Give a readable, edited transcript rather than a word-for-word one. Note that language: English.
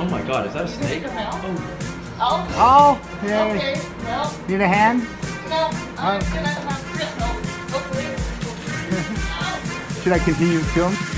Oh my god, is that a snake? Oh, yeah. Okay, well. Need a hand? No, I'm gonna, hopefully. Should I continue the film?